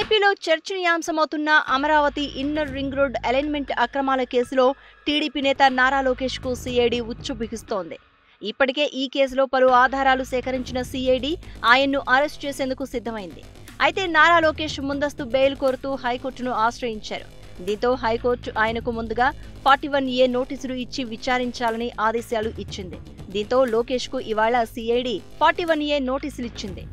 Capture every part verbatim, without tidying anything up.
ఏపీలో చర్చనీయాంశమవుతున్న Amaravati inner ring road alignment అక్రమాల కేసులో టీడీపీ నేత నారా లోకేష్ కు సిఐడి ఉచ్చు బిగిస్తోంది. ఇప్పటికే ఈ కేసులో పలు ఆధారాలు సేకరించిన సిఐడి ఆయన్ను అరెస్ట్ చేసేందుకు సిద్ధమైంది. అయితే నారా లోకేష్ ముందస్తు బెయిల్ కోరుతూ హైకోర్టును ఆశ్రయించారు. దీంతో హైకోర్టు ఆయనకు ముందుగా ఫార్టీ వన్ ఏ నోటీసులు ఇచ్చి విచారించాలని ఆదేశాలు ఇచ్చింది. దీంతో లోకేష్ కు ఇవాళ సిఐడి ఫార్టీ వన్ ఏ నోటీసులు ఇచ్చింది.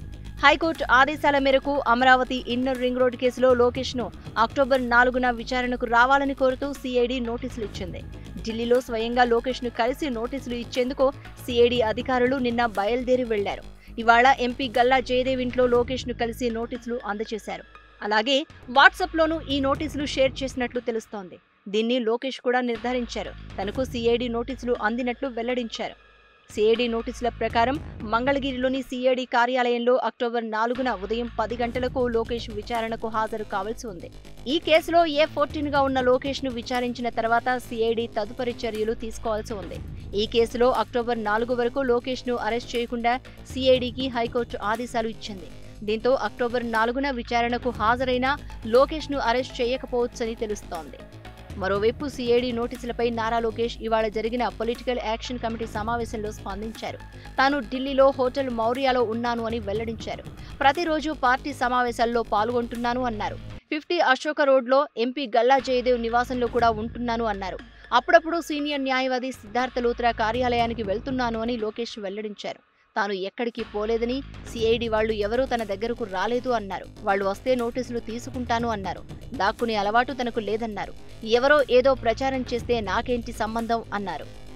హైకోర్టు ఆదేశాల మేరకు అమరావతి ఇన్నర్ రింగ్ రోడ్ కేసులో లోకేష్ను అక్టోబర్ నాలుగున విచారణకు రావాలని కోరుతూ సిఐడి నోటీసులు ఇచ్చింది. ఢిల్లీలో స్వయంగా లోకేష్ను కలిసి నోటీసులు ఇచ్చేందుకు సిఐడి అధికారులు నిన్న బయలుదేరి వెళ్లారు. ఇవాళ ఎంపీ గల్లా జయదేవ్ ఇంట్లో లోకేష్ను కలిసి నోటీసులు అందజేశారు. అలాగే వాట్సాప్లోనూ ఈ నోటీసులు షేర్ చేసినట్లు తెలుస్తోంది. దీన్ని లోకేష్ కూడా నిర్ధారించారు. తనకు సిఐడి నోటీసులు అందినట్లు వెల్లడించారు. సిఐడి నోటీసుల ప్రకారం మంగళగిరిలోని సిఐడి కార్యాలయంలో అక్టోబర్ నాలుగున ఉదయం పది గంటలకు లోకేష్ విచారణకు హాజరు కావాల్సి ఉంది. ఈ కేసులో ఏ ఫోర్టీన్ గా ఉన్న లోకేష్ ను విచారించిన తర్వాత సిఐడి తదుపరి చర్యలు తీసుకోవాల్సి ఉంది. ఈ కేసులో అక్టోబర్ నాలుగు వరకు లోకేష్ ను అరెస్ట్ చేయకుండా సిఐడికి హైకోర్టు ఆదేశాలు ఇచ్చింది. దీంతో అక్టోబర్ నాలుగున విచారణకు హాజరైనా లోకేష్ ను అరెస్ట్ చేయకపోవచ్చని తెలుస్తోంది. మరోవైపు సిఐడి నోటీసులపై నారా లోకేష్ ఇవాళ జరిగిన పొలిటికల్ యాక్షన్ కమిటీ సమావేశంలో స్పందించారు. తాను ఢిల్లీలో హోటల్ మౌర్యాలో ఉన్నాను అని వెల్లడించారు. ప్రతిరోజు పార్టీ సమావేశాల్లో పాల్గొంటున్నాను అన్నారు. ఫిఫ్టీ అశోక రోడ్లో ఎంపీ గల్లా జయదేవ్ నివాసంలో కూడా ఉంటున్నాను అన్నారు. అప్పుడప్పుడు సీనియర్ న్యాయవాది సిద్ధార్థ లూత్రా కార్యాలయానికి వెళ్తున్నాను అని లోకేష్ వెల్లడించారు. తాను ఎక్కడికి పోలేదని, సిఐడి వాళ్లు ఎవరూ తన దగ్గరకు రాలేదు అన్నారు. వాళ్లు వస్తే నోటీసులు తీసుకుంటాను అన్నారు. దాక్కునే అలవాటు తనకు లేదన్నారు. ఎవరో ఏదో ప్రచారం చేస్తే నాకేంటి సంబంధం అన్నారు.